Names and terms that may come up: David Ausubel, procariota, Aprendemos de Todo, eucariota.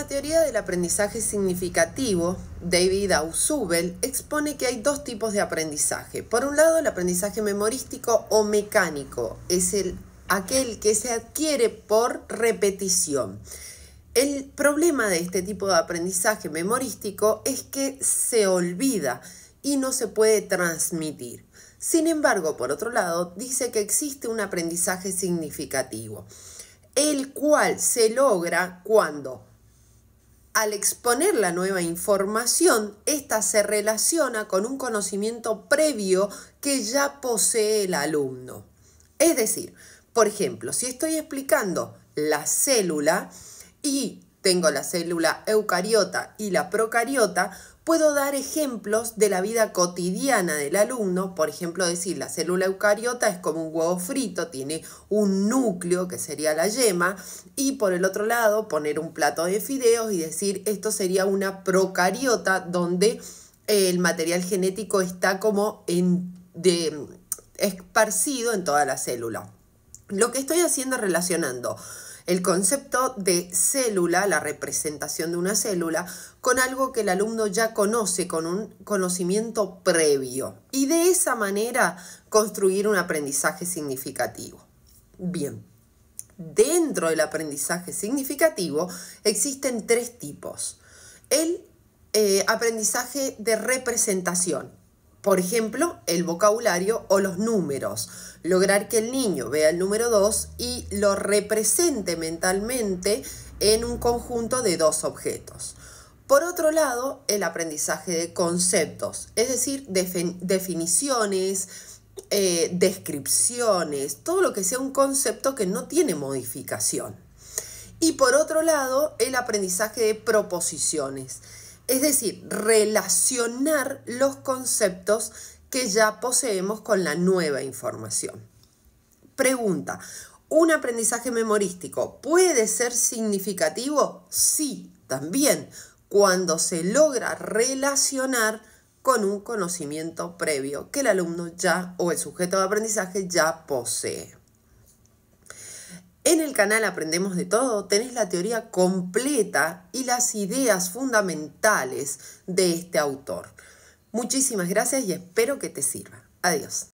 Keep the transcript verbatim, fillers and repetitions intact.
la teoría del aprendizaje significativo, David Ausubel expone que hay dos tipos de aprendizaje. Por un lado, el aprendizaje memorístico o mecánico, es el, aquel que se adquiere por repetición. El problema de este tipo de aprendizaje memorístico es que se olvida y no se puede transmitir. Sin embargo, por otro lado, dice que existe un aprendizaje significativo, el cual se logra cuando, al exponer la nueva información, ésta se relaciona con un conocimiento previo que ya posee el alumno. Es decir, por ejemplo, si estoy explicando la célula y tengo la célula eucariota y la procariota, puedo dar ejemplos de la vida cotidiana del alumno. Por ejemplo, decir la célula eucariota es como un huevo frito, tiene un núcleo que sería la yema, y por el otro lado poner un plato de fideos y decir esto sería una procariota donde el material genético está como en, de, esparcido en toda la célula. Lo que estoy haciendo es relacionando el concepto de célula, la representación de una célula, con algo que el alumno ya conoce, con un conocimiento previo. Y de esa manera construir un aprendizaje significativo. Bien, dentro del aprendizaje significativo existen tres tipos. El eh, aprendizaje de representación. Por ejemplo, el vocabulario o los números. Lograr que el niño vea el número dos y lo represente mentalmente en un conjunto de dos objetos. Por otro lado, el aprendizaje de conceptos, es decir, definiciones, eh, descripciones, todo lo que sea un concepto que no tiene modificación. Y por otro lado, el aprendizaje de proposiciones. Es decir, relacionar los conceptos que ya poseemos con la nueva información. Pregunta, ¿un aprendizaje memorístico puede ser significativo? Sí, también, cuando se logra relacionar con un conocimiento previo que el alumno ya o el sujeto de aprendizaje ya posee. En el canal Aprendemos de Todo tenés la teoría completa y las ideas fundamentales de este autor. Muchísimas gracias y espero que te sirva. Adiós.